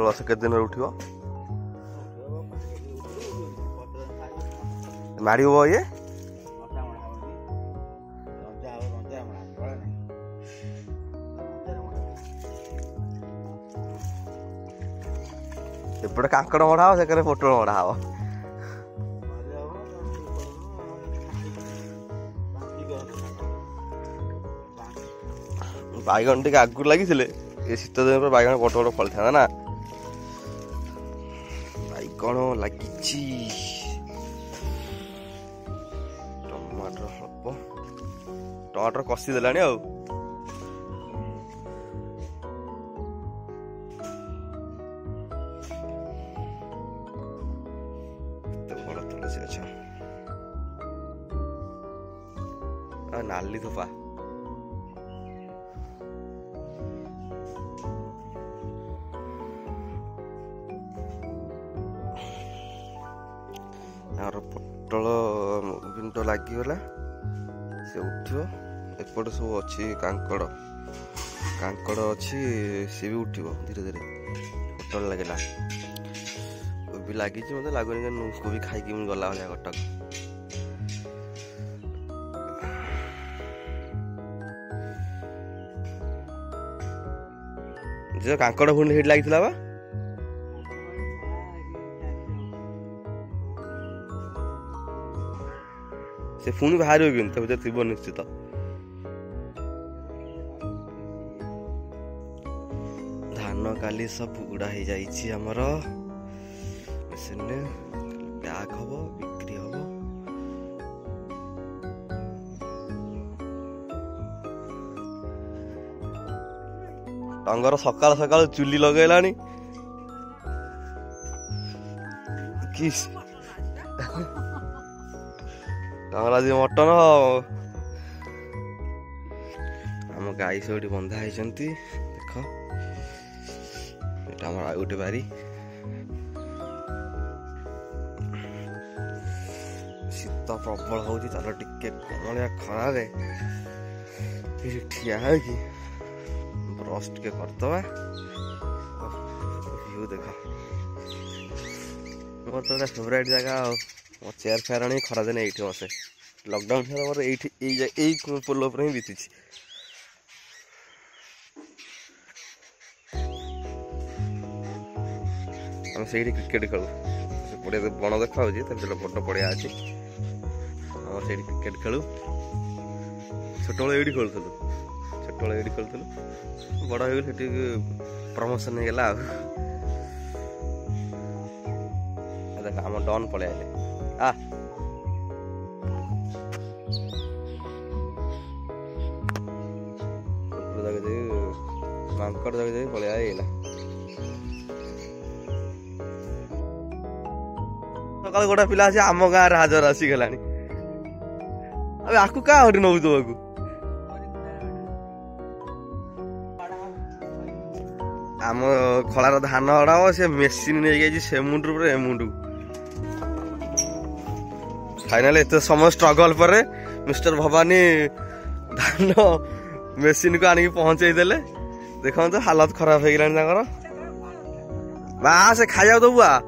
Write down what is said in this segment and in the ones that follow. ପୋଟଳ ଆସ କେତେ ଦିନରେ ଉଠିବ? ମାରିବ ଇଏ ଏପଟେ କାଙ୍କଡ଼ ମଡ଼ା ହବ, ସେକରେ ପୋଟଳ ମଡ଼ା ହବ। ବାଇଗଣ ଟିକେ ଆଗରୁ ଲାଗିଥିଲେ ଏ ଶୀତ ଦିନ ପରେ ବାଇଗଣ ବଡ଼ ବଡ଼ ଫଳିଥାନ୍ତା ନା। ବାଇଗଣ ଲାଗିଛି, ଟମାଟର ଅଳ୍ପ, ଟମାଟର କଷି ଦେଲାଣି ଆଉ। ନାଲି ଧୋପା ଆମର ପୋଟଳ ଗୁଣ୍ଡ ଲାଗିଗଲା, ସେ ଉଠିବ। ଏପଟେ ସବୁ ଅଛି କାଙ୍କଡ଼, କାଙ୍କଡ଼ ଅଛି, ସେ ବି ଉଠିବ ଧୀରେ ଧୀରେ। ପୋଟଳ ଲାଗିଲା, କୋବି ଲାଗିଛି, ମୋତେ ଲାଗୁନି କି କୋବି ଖାଇକି ମୁଁ ଗଲା ଭଳିଆ କଟକ। ଯେ କାଙ୍କଡ଼ ଭୁଣ୍ଡ ସେଇଠି ଲାଗିଥିଲା ବା, ସେ ପୁଣି ବାହାରିବ କିନ୍ତୁ ତା ଭିତରେ ଥିବ ନିଶ୍ଚିତ। ଧାନ କାଲି ସବୁ ଗୁଡ଼ା ହେଇଯାଇଛି ଆମର, ମେସିନରେ ପ୍ୟାକ୍ ହବ, ବିକ୍ରି ହବ। ଟଙ୍ଗର ସକାଳ ସକାଳୁ ଚୁଲି ଲଗେଇଲାଣି କି? ଟଙ୍ଗର ଆଜି ମଟନ। ଆମ ଗାଈ ସବୁଠି ବନ୍ଧା ହେଇଛନ୍ତି, ଦେଖ। ଏଇଟା ଆମର ଆଉ ଗୋଟେ ବାରି। ଶୀତ ପ୍ରବଳ ହଉଛି, ତାର ଟିକେ କମଳିଆ ଖରାରେ ଠିଆ ହେଇକି ବ୍ରସ୍ ଟିକେ କରିଦେବା। ଭିଉ ଦେଖ, ମୋର ତ ଫେଭରାଇଟ୍ ଜାଗା ଆଉ। ମୋ ଚେୟାର ଫେୟାର ଆଣି ଖରାଦିନେ ଏଇଠି ବସେ। ଲକଡାଉନ୍ ଥିଲା ମୋର ଏଇଠି ଏଇ ପୋଲ ଉପରେ ହିଁ ବିତିଛି। ଆମେ ସେଇଠି କ୍ରିକେଟ୍ ଖେଳୁ, ସେ ପଡ଼ିଆ ବଣ ଦେଖାଯାଉଛି, ତା ଭିତରେ ବଡ଼ ପଡ଼ିଆ ଅଛି, ଆମର ସେଇଠି କ୍ରିକେଟ୍ ଖେଳୁ। ଛୋଟବେଳେ ଏଇଠି ଖେଳୁଥିଲୁ, ଛୋଟବେଳେ ଏଇଠି ଖେଳୁଥିଲୁ, ବଡ଼ ହେଇଗଲି ସେଠି ପ୍ରମୋସନ୍ ହେଇଗଲା ଆଉ। ଦେଖ ଆମ ଡନ୍ ପଳେଇ ଆଇଲେ। ମାଙ୍କଡ଼ ଯାକ ଯାଇ ପଳେଇ ଆଇଲା। ସକାଳୁ ଗୋଟେ ପିଲା ଆସି ଆମ ଗାଁରେ ହାଜର ଆସିଗଲାଣି। ଆଉ ଆକୁ କାହା ଘରେ ନବୁ ତମକୁ? ଆମ ଖଳାର ଧାନ ହଡ଼ା ହବ, ସେ ମେସିନ୍ ନେଇଯାଇଛି ସେ ମୁଣ୍ଡରୁ ପୁରା ଏ ମୁଣ୍ଡକୁ। ଫାଇନାଲି ଏତେ ସମୟ ଷ୍ଟ୍ରଗଲ୍ ପରେ ମିଷ୍ଟର ଭବାନୀ ଧାନ ମେସିନ୍କୁ ଆଣିକି ପହଞ୍ଚେଇ ଦେଲେ। ଦେଖନ୍ତୁ ହାଲତ ଖରାପ ହେଇଗଲାଣି ତାଙ୍କର। ବା ସେ ଖାଇବାକୁ ଦବୁ ଆ କଣ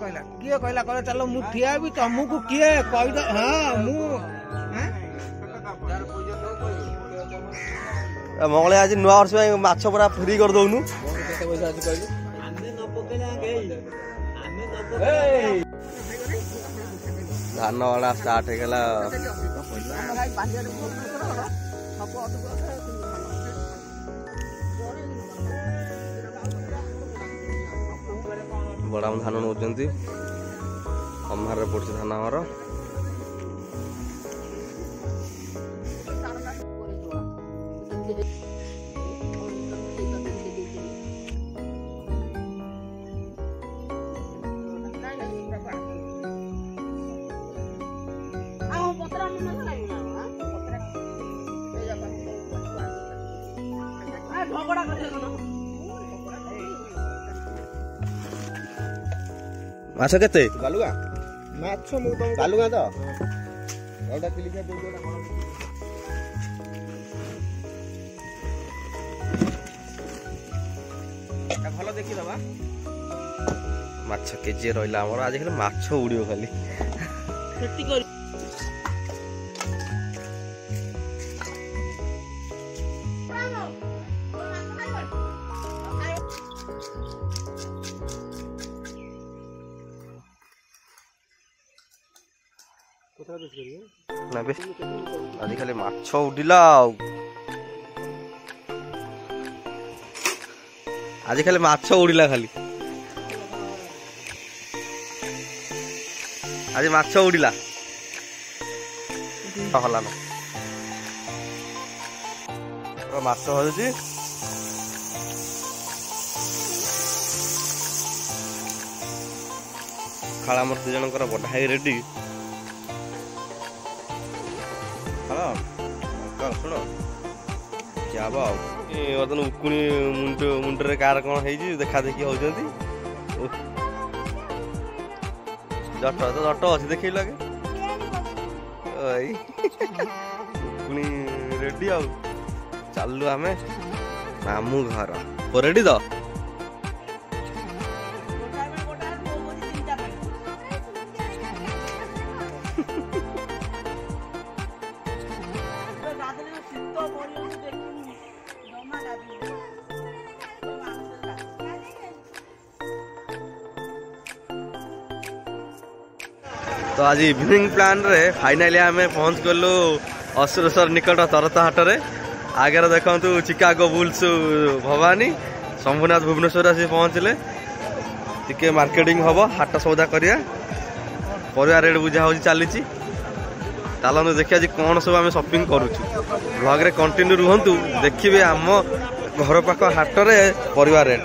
କହିଲା? କିଏ କହିଲା? କହିଲା ଚାଲ ମୁଁ ଠିଆ ହେବି, ତମକୁ କିଏ କହିଦ? ହଁ ମୁଁ ମଙ୍ଗଳେ ଆଜି ନୂଆ ବର୍ଷ ପାଇଁ ମାଛ ପୁରା ଫ୍ରି କରିଦଉନୁ। ଧାନ ହଡ଼ା ଷ୍ଟାର୍ଟ ହେଇଗଲା। ବଡ଼ାମ ଧାନ ନେଉଛନ୍ତି, ଅମ୍ଭାରରେ ପଡ଼ୁଛି ଧାନ ଆମର। ମାଛ କେତେ? ବାଲୁଗା ମାଛ ମୁଁ ତମକୁ ବାଲୁଗା ତ ଅଲଗା କିଲିକା ଦେଉଛି। भल देखी दबा माछ केजे रहिला हमर आज खाली माछ उड़ियो खाली खेती कर कोथरा बेच करियो ना बे आज खाली माछ उडिला आज खाली माछ उड़िला खाली आज माछ उड़िला हला ना ओ माछ हो जी खाला मोर दु जणकर बढाई रेडी हला कर सुनो क्या बाबू ए वदन उकुनी मुंड मुंड रे कार कोन हे जी देखा देखि हो जंती डट तो डट अछि देखि लगे ओइ उकुनी रेडी आ चालू हमें मामू घर ओ रेडी द तो आज इवनिंग प्लान रे फाइनाली आमे पहुंच गलु असुरसर निकट तरता हाट रे आगे देखु चिकागो बुल्स भवानी शंभुनाथ भुवनेश्वर आसी पहुँचले टिके मार्केटिंग हम हाट सौदा करिया पर रेट बुझा हो चली चलत देखिए आज कौन सब आम शपिंग करुचु ब्लॉग रे कंटिन्यू रुहतु देखिए आम घर पाख हाट रे पर रेट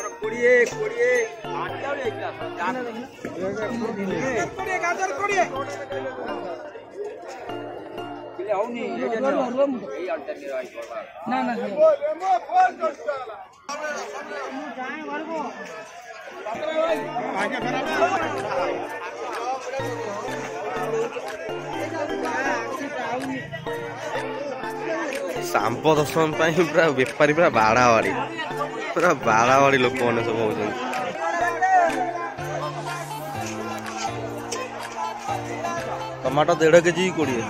सांप दर्शन पूरा बेपारी पूरा बाड़ावाड़ी पूरा बाड़ावाड़ी लोक मैंने सब हो टमाटर 1.5 केजी 20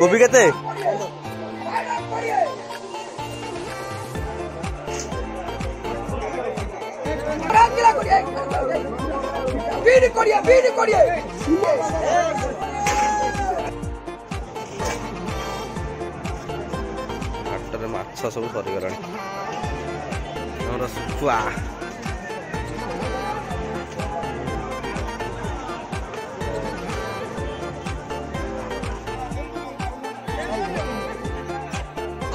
कोबी केते हाटर माछ सब सरीगला हमरा सुखुआ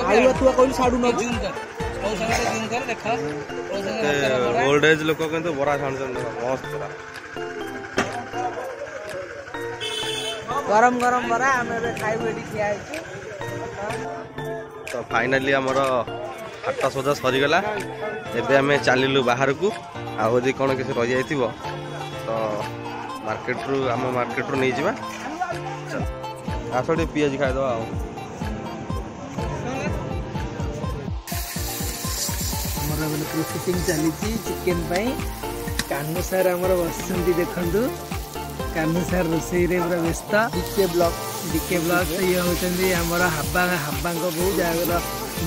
आइवा तुआ कोइ साडू न जूम कर ओ संगे जूम कर देखा ओ संगे ओल्ड एज लोक के तो बरा छान छन मस्त बरा गरम गरम बरा हमें बे खाइ बेडी खिया छी तो फाइनली हमर हाटा सजा सरी गेला एबे हमें चालिलु बाहर को आ होदी कोन के रह जायतिबो तो मार्केट रो नै जीवा आसोडी पियाज खाइ दो प्रोसेसिंग चली चिकेन कान्हू सार आम बसंती देखु कान्हू सार रोसई पूरा व्यस्त डीके ब्लॉग ये होती आम हाबा बो जहाँ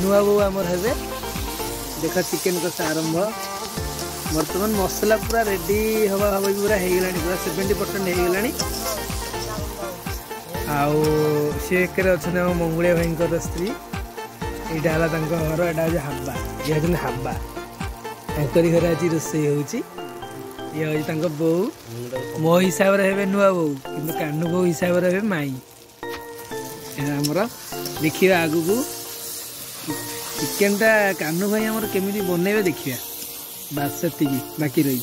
नुआ बो आम हे देख चिकेन कसा आरंभ बर्तमान मसला पूरा रेडी हवा हवा पूरा होगा पूरा 70% होगा आक अच्छा मंगुलिया भाई स्त्री यहाँ घर यहाँ हाबा ये हाबा घर आज रोसई हो ये होय तांको बो मो हिसाब रे हेबे नुआ बो किंतु कानु बो हिसाब रे हेबे माई ए हमरा देखिया आगु को चिकन ता कानु भाई हमर केमिति बनेबे देखिया बासती की बाकी रही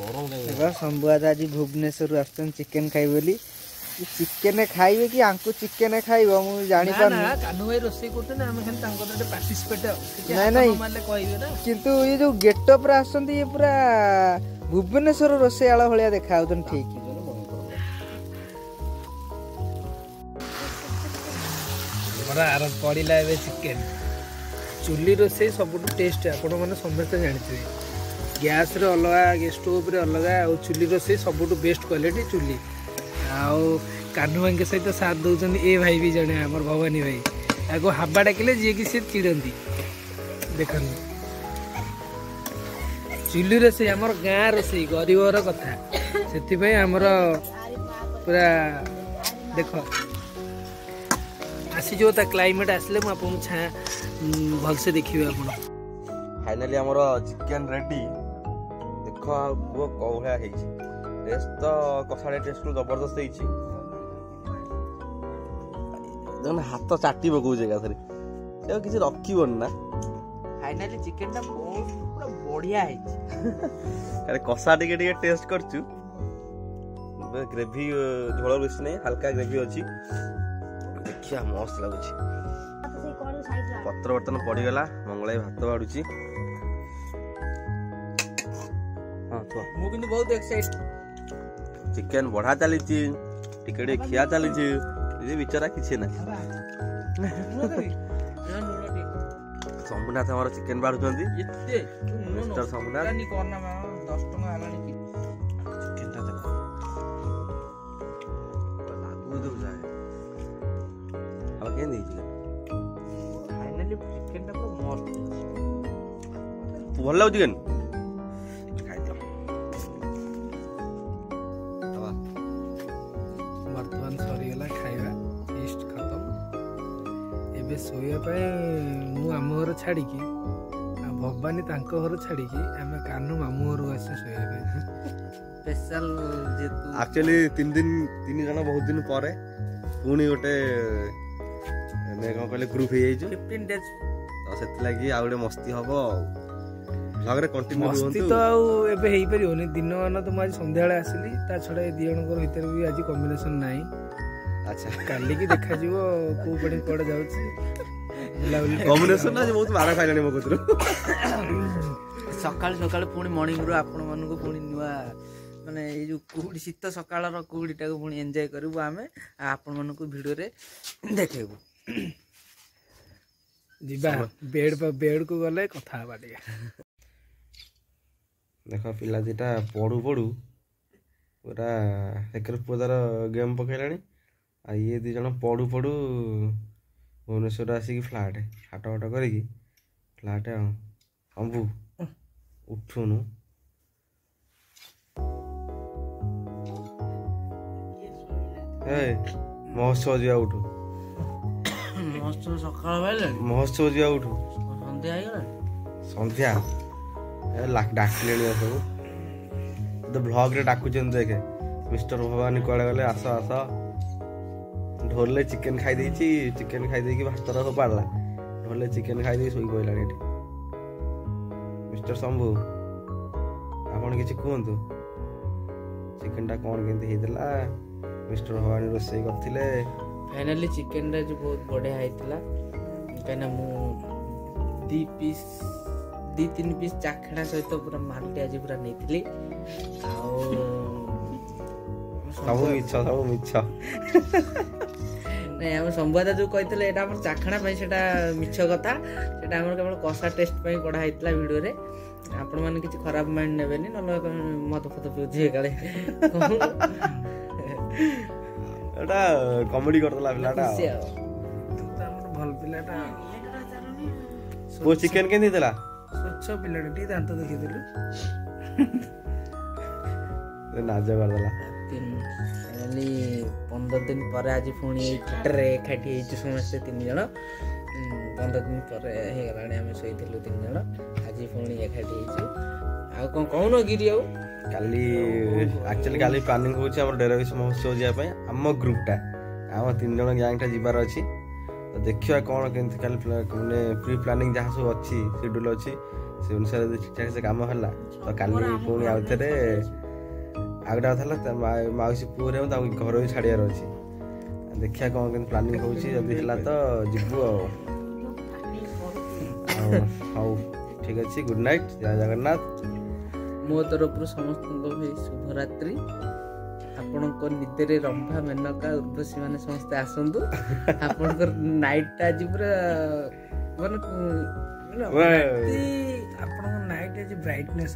गरम देबा संबुआदा आज भुवनेश्वर आस्तन चिकन खाइ बोली चिकन खाइबे कि आंको चिकन खाइबो मु जानि पानु ना कानु भाई रोसै करते ना हम खाली तांको ता पार्टिसिपेट नहीं नहीं मानले कहइबे ना किंतु ये जो गेटअप रा आस्तन ये पूरा भुवनेश्वर रोसैयाला भलिया देखाउ तन ठीक हमरा आरो पडिला एबे चिकन चुल्ली रोसै सबटु टेस्ट आपण माने समस्त जानिते गैस रे अलगा गैस स्टोव रे अलगा आ चुल्ली रोसै सबटु बेस्ट क्वालिटी चुल्ली आ कान्हुवां के सहित साथ दोजन ए भाई भी जने हमर भवानी भाई आगो हाबा डाकिले जे कि से चिडंती देखन चुल्ली रोसै हमर गां रोसै गरीबर कथा सेति भाई हमर पूरा देखो आसी जोता क्लाइमेट आसले म आपन छा भल से देखिबे आपन फाइनली हमर चिकन रेडी देखो वो कोहा है टेस्ट तो कसाडे टेस्ट तो जबरदस्त हेछि जन हाथ चाटी बगो जगह थरे से किछ रखिबोन ना फाइनली चिकन ता पूरा बढ़िया हेछि अरे कसा दिगे टेस्ट करछु ग्रेवी झोल बिसने हल्का ग्रेवी अछि देखिया मस्त लागुछि पत्र बर्तन पड़ी गला मंगलाई भात बाडुछि हां तो मु किंतु बहुत एक्साइट चिकन बढा चालीछि टिकड़े खिया चालीछि जे बिचारा किछे ना संबुनाथ हमर चिकन बाडुछन्ती इते मिस्टर संबुनाथ रानी करना 10 टका आलानी कि चिकनटा देखो लागो दो जाय फाइनली चिकन टा पूरा मस्त भल्ला चिकन खाइ दो बाबा वर्तमान सरी गेला खाइबा लिस्ट खतम एबे सोया पे मु आमो घर छाडी की भवानी तांको घर छाडी की हम कानु मामू घर आसे सोया पे स्पेशल जेतु एक्चुअली 3 जना बहुत दिन पारे पुनी ओटे मैं कह कहले ग्रुप हे जाइजो 15 डेज तो सेत लागि आउडे मस्ती हबो ब्लॉग रे कंटिन्यू होंतु मस्ती तो एबे हेई परियोनी दिन मान तो आज संध्याले आसली ता छडे दियन को भीतर भी आज कॉम्बिनेशन नाही अच्छा काली की देखा जीवो को बडे पड जाउची कॉम्बिनेशन आज बहुत मारा खाइलानी मो कोतरो सकाळ सकाळ पुनी मॉर्निंग रो आपण मन को पुनी नुवा माने ए जो कुडी शीत सकाळ रो कुडीटा को पुनी एन्जॉय करबो आमे आपण मन को वीडियो रे देखेबो जीबा बेड पर बेड को गले कथा बाटिया देखो पिला दिटा पडू पडू पूरा एकर पूरा गेम पकेलानी आ ये दि जण पडू पडू भुवनेश्वर आसी की फ्लैट हाट हाट करी की फ्लैट हमबू उठुनु ए मौसो जिया उठो मौसम सकाळ वाले मौसम जिया उठो संध्या आइला संध्या ए लाख डाकलेनी सब द ब्लॉग रे डाकु जन देखे मिस्टर भवानी कोले गले आसा आसा ढोलले चिकन खाइ देछि चिकन खाइ दे की भात रहो पाडला ढोलले चिकन खाइ दे सोई गइला एठी मिस्टर शंभू आपण किछ कोंतु चिकन टा कोन केंते हेदला मिस्टर भवानी रोसै करथिले फाइनली चिकन रे जो बहुत बढ़िया आइतला कना मु दी पीस दी तीन पीस चाखड़ा सहित पूरा मालटे आज पूरा नेथिली आ सब मिच्छा नै हम संवाददा जो कहतले एटा हमर चाखड़ा पई सेटा मिच्छा कथा सेटा हमर केवल कसा टेस्ट पई कोडा आइतला वीडियो रे आपण माने किछ खराब माइंड नेबेनी न मत फत बुझे काले एटा कॉमेडी करतला पिलाटा त हमर भल पिलाटा वो चिकन के दितला स्वच्छ पिलाटी दांत देखि दिलु ए नाजा करतला एली 15 दिन परे आज फोनी ट्रे खाटी हे समस्त तीन जण 15 दिन परे हे गलाणी हम सोइतिलु तीन जण आज फोनी एखाटी हे आ कोन कोन गिरियो काली एक्चुअली काली प्लानिंग होची हमर डेराविस महोत्सव जिया पय हम ग्रुप टा हम तीन जण गैंग टा जिबार अछि तो देखियो कोन केंत काली माने प्री प्लानिंग जहा सब अछि शेड्यूल अछि से अनुसार ठीक ठाक से काम हला तो काली कोन आउतरे आगडा थाला त माउसी पुरे त घर भी छाड़ियार अछि देखिया कोन केंत प्लानिंग होची जदी हला तो जिबु आओ ठीक अछि गुड नाइट जय जगन्नाथ मो तरफ समस्त शुभ रात्रि आपणक निद्रे रंभा मेनका उर्वशी माने समस्त आसंतु आपणक नाइट आज पूरा माने आपणक नाइट आज ब्राइटनेस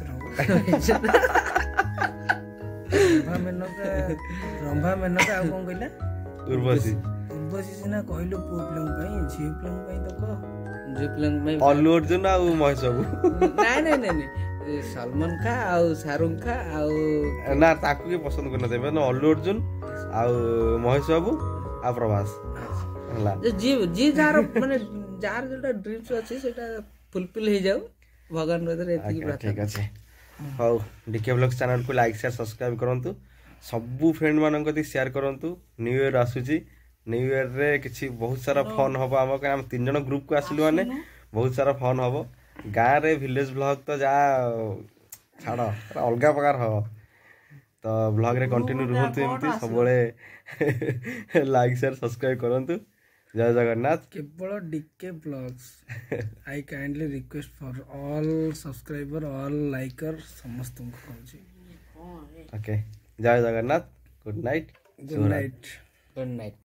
रंभा मेनका कोन कहला उर्वशी उर्वशी सिना कहलो प्रॉब्लम पई जे प्रॉब्लम पई तो को जे प्रॉब्लम पई ऑल अर्जुन आ मय सब नाही नाही नाही सलमान खा आउ शाहरुख खा आउ ना ताकू के पसंद करना देबे ना अल्लू अर्जुन आउ महेश बाबू आ प्रभास हला जी जी जार माने जार जेटा ड्रीम्स अछि सेटा फुलफिल हे जाऊ भगवान रोदर एति प्रार्थना ठीक अछि हौ डीके व्लॉग्स चैनल को लाइक शेयर सब्सक्राइब करंतु सबु फ्रेंड मानन को शेयर करंतु न्यू ईयर आसुची न्यू ईयर रे किछि बहुत सारा फन होबा हम तीन जन ग्रुप को आसिलु माने बहुत सारा फन होबो गाँव रे विलेज ब्लॉग तो जा छाड़ अलग प्रकार हम तो ब्लॉग रे कंटिन्यू रुहतु एमती सबले लाइक शेयर सब्सक्राइब करंतु जय जगन्नाथ केवल DK blogs I kindly request for all subscriber all liker समस्त को कहू ओके जय जगन्नाथ गुड नाइट